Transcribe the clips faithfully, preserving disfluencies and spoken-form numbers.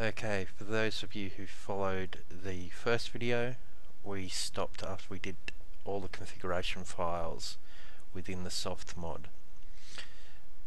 Okay, for those of you who followed the first video, we stopped after we did all the configuration files within the SoftMod,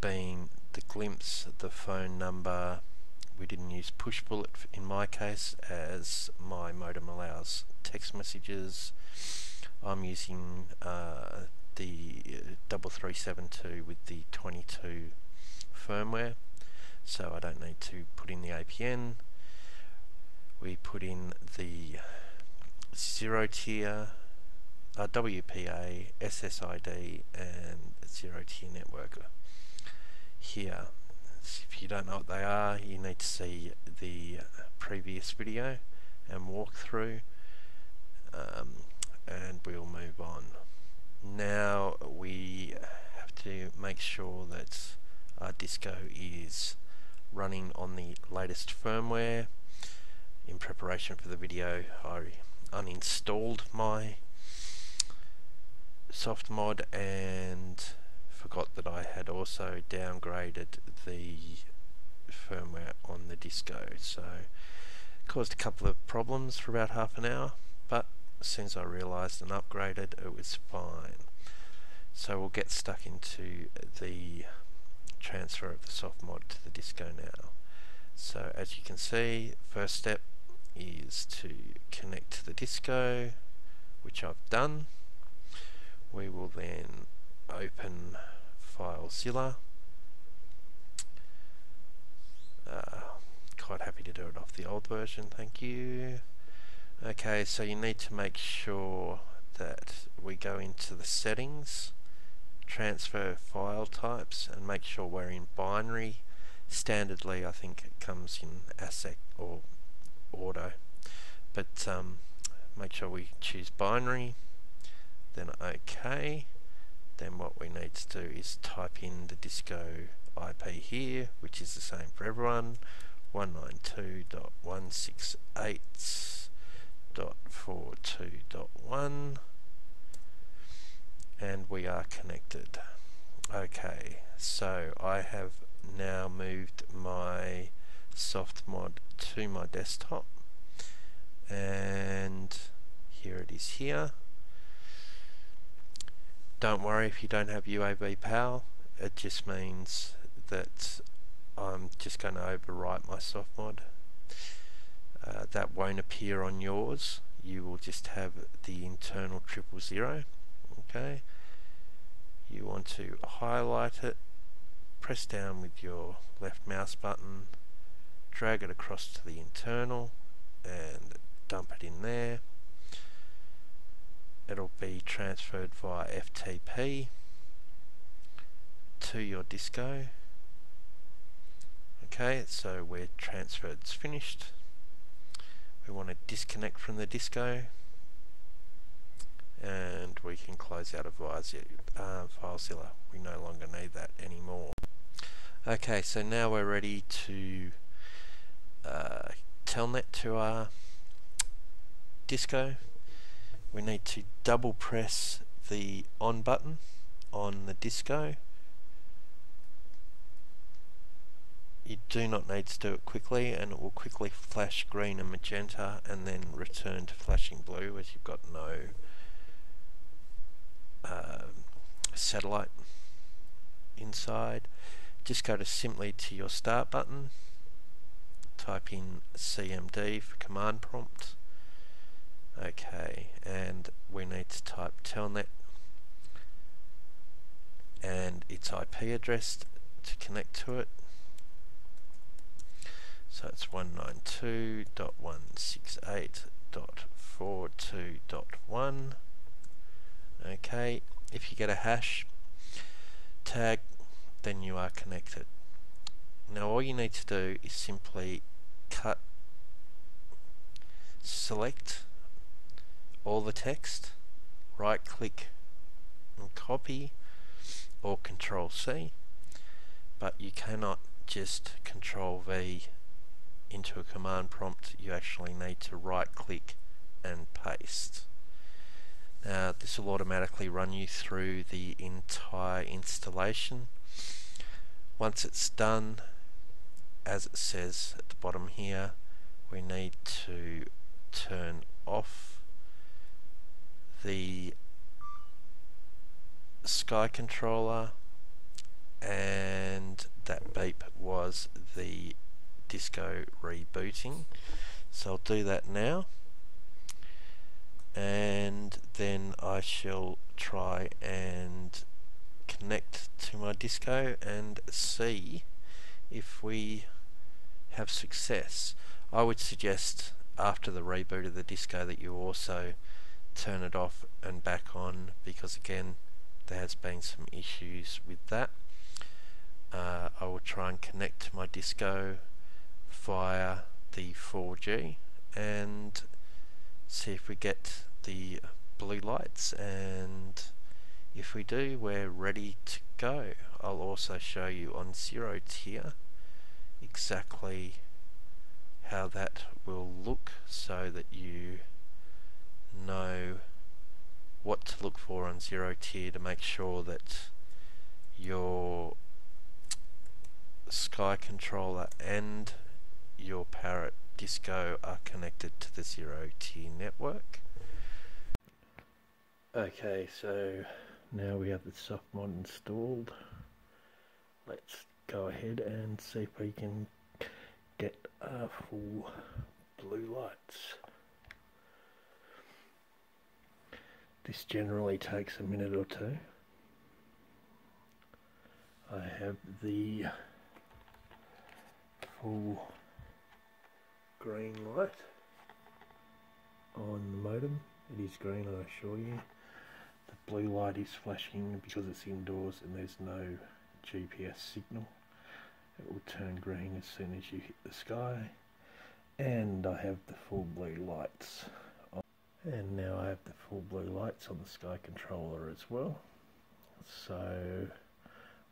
being the glimpse, the phone number. We didn't use Pushbullet in my case, as my modem allows text messages. I'm using uh, the double three seven two with the twenty-two firmware, so I don't need to put in the A P N. We put in the Zero-Tier, uh, W P A, S S I D and Zero-Tier Networker here. So if you don't know what they are, you need to see the previous video and walkthrough, um, and we'll move on. Now we have to make sure that our Disco is running on the latest firmware. In preparation for the video, I uninstalled my SoftMod and forgot that I had also downgraded the firmware on the Disco, so caused a couple of problems for about half an hour, but as soon as I realised and upgraded, it was fine. So we'll get stuck into the transfer of the SoftMod to the Disco now. So as you can see, first step is to connect to the Disco, which I've done. We will then open FileZilla. Uh, quite happy to do it off the old version, thank you. Okay, so you need to make sure that we go into the settings, transfer file types, and make sure we're in binary. Standardly, I think it comes in ASCII or auto, but um, make sure we choose binary, then OK. Then what we need to do is type in the Disco I P here, which is the same for everyone, one ninety-two dot one sixty-eight dot four two dot one, and we are connected. Okay, so I have now moved my SoftMod to my desktop, and here it is here. Don't worry if you don't have U A V Pal, it just means that I'm just going to overwrite my SoftMod. Uh, that won't appear on yours, you will just have the internal triple zero. Okay, you want to highlight it, press down with your left mouse button, drag it across to the internal and dump it in there. It'll be transferred via F T P to your Disco. Okay, so we're transferred, it's finished. We want to disconnect from the Disco, and we can close out of uh, FileZilla. We no longer need that anymore. Okay, so now we're ready to uh, Telnet to our Disco. We need to double press the on button on the Disco. You do not need to do it quickly, and it will quickly flash green and magenta and then return to flashing blue as you've got no uh, satellite inside. Just go to simply to your start button, type in C M D for command prompt. Okay, and we need to type Telnet and its I P address to connect to it. So it's one ninety-two dot one sixty-eight dot four two dot one. Okay, if you get a hash tag, then you are connected. Now all you need to do is simply cut, select all the text, right click and copy, or Control C, but you cannot just Control V into a command prompt. You actually need to right click and paste. Now this will automatically run you through the entire installation. Once it's done, as it says at the bottom here, we need to turn off the Sky Controller, and that beep was the Disco rebooting. So I'll do that now, and then I shall try and connect to my Disco and see if we have success. I would suggest after the reboot of the Disco that you also turn it off and back on, because again there has been some issues with that. Uh, I will try and connect to my Disco via the four G and see if we get the blue lights, and if we do, we're ready to go. I'll also show you on Zero-Tier exactly how that will look, so that you know what to look for on Zero-Tier to make sure that your Sky Controller and your Parrot Disco are connected to the Zero-Tier network. Okay, so now we have the SoftMod installed. Let's go ahead and see if we can get our full blue lights. This generally takes a minute or two. I have the full green light on the modem. It is green, I assure you. The blue light is flashing because it's indoors and there's no G P S signal. It will turn green as soon as you hit the sky. And I have the full blue lights on. And now I have the full blue lights on the Sky Controller as well. So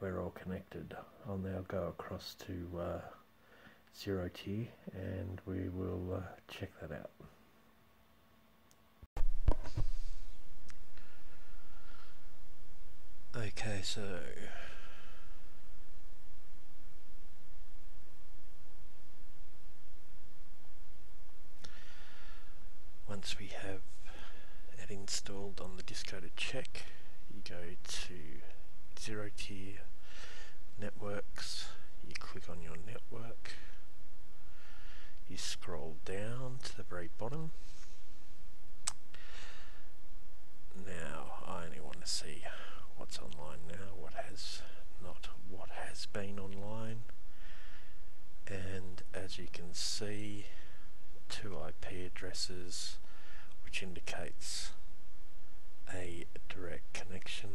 we're all connected. I'll now go across to uh, Zero-Tier and we will uh, check that out. Okay, so once we have it installed on the Disco to check, you go to Zero-Tier Networks, you click on your network, you scroll down to the very bottom. Now, I only want to see what's online now, what has not, what has been online, and as you can see, two I P addresses, which indicates a direct connection.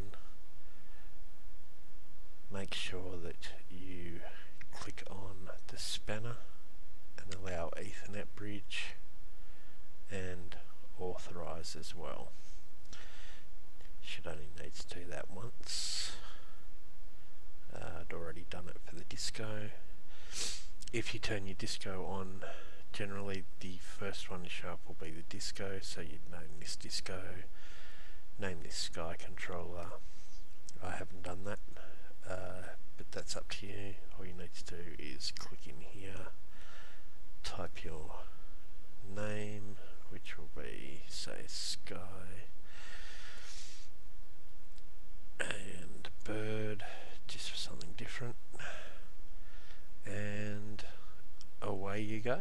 Make sure that you click on the spanner and allow Ethernet bridge and authorize as well. Should only need to do that once. Uh, I'd already done it for the Disco. If you turn your Disco on, generally the first one to show up will be the Disco, so you'd name this Disco, name this Sky Controller. I haven't done that, uh, but that's up to you. All you need to do is click in here, type your name, which will be, say, Sky and bird, just for something different, and away you go.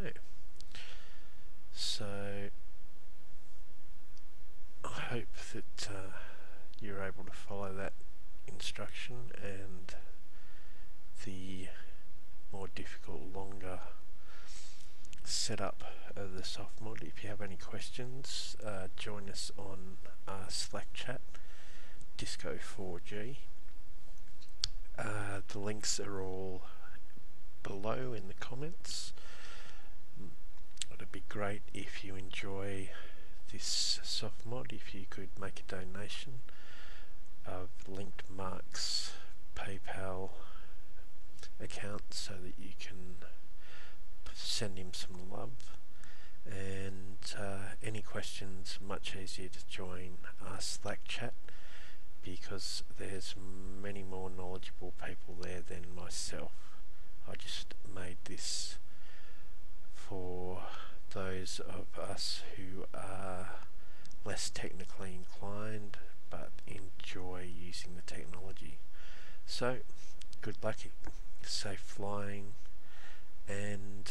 So I hope that uh, you're able to follow that instruction, and the more difficult, longer setup of the SoftMod. If you have any questions, uh, join us on our Slack chat, Disco four G. Uh, the links are all below in the comments. It'd be great if you enjoy this SoftMod, if you could make a donation. I've linked Mark's PayPal account so that you can send him some love. And uh, any questions, much easier to join our Slack chat, because there's many more knowledgeable people there than myself. I just made this for those of us who are less technically inclined but enjoy using the technology. So good luck, safe flying, and